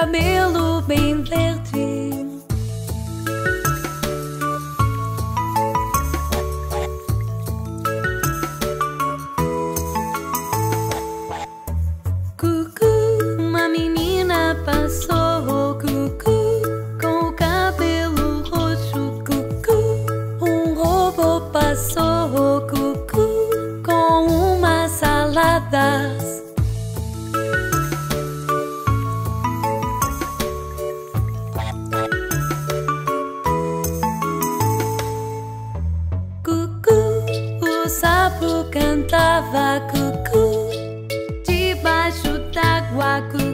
cabelo bem verde. Cucu, uma menina passou. Cucu, com o cabelo roxo. Cucu, um robô passou. Cucu, com umas saladas. O sapo cantava cucu debaixo d'água.